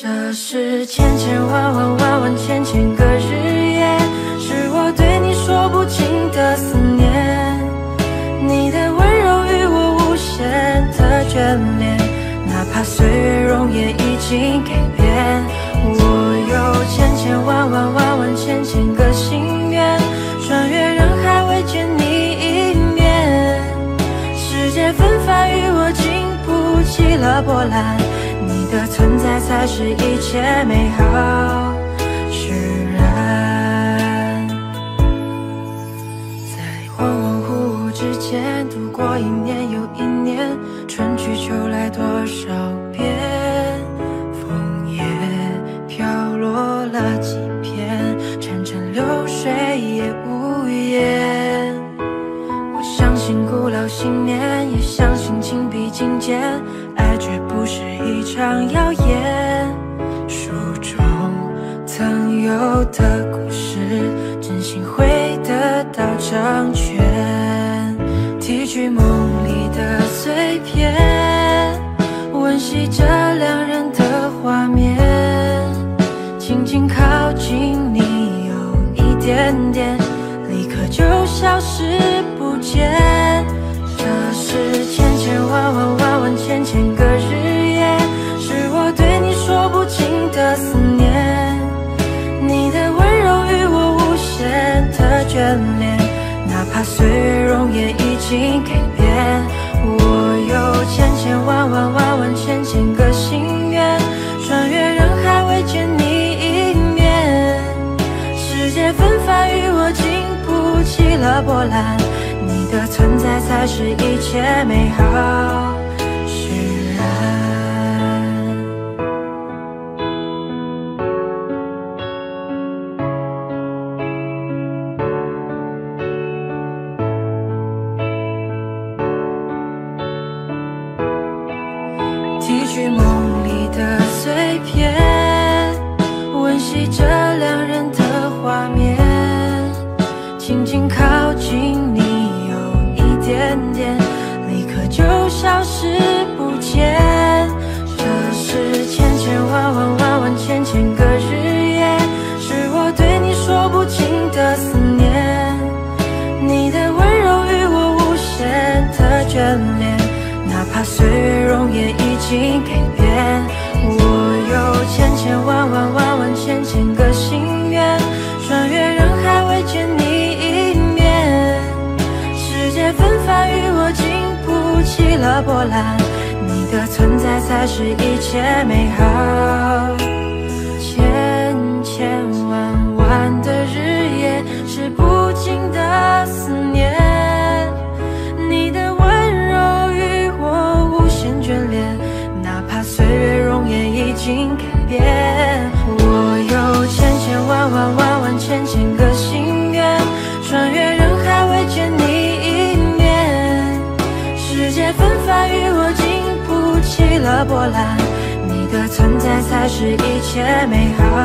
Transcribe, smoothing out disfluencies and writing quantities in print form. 这是千千万万万万千千个日夜，是我对你说不尽的思念。你的温柔与我无限的眷恋，哪怕岁月容颜已经改变。我有千千万万万万千千个心愿，穿越人海未见你一面。世界纷繁与我经不起了波澜。 你的存在才是一切美好释然，在恍恍惚惚之间度过一年又一年，春去秋来多少遍，枫叶飘落了几片，潺潺流水也无言。我相信古老信念，也相信情比金坚。 绝不是一场谣言，书中曾有的故事，真心会得到成全。提取梦里的碎片，温习着两人的画面，轻轻靠近你有一点点，立刻就消失不见。 这是千千万万万万千千个日夜，是我对你说不尽的思念。你的温柔与我无限的眷恋，哪怕岁月容颜已经改变。我有千千万万万万千千个心愿，穿越人海未见你一面。世界纷繁与我经不起了波澜。 你的存在才是一切美好释然。提取梦里的碎片，温习着两人的画面，轻轻靠近你。 立刻就消失不见。这是千千万万万万千千个日夜，是我对你说不尽的思念。你的温柔与我无限的眷恋，哪怕岁月容颜已经改变。我有千千万万万万千千个心愿，穿越人海未见你。 纷繁与我经不起了波澜，你的存在才是一切美好。千千万万的日夜是不尽的思念，你的温柔与我无限眷恋，哪怕岁月容颜已经改变。我有千千万万万万千千个心愿，穿越人海未见你。 纷繁与我经不起了波澜，你的存在才是一切美好。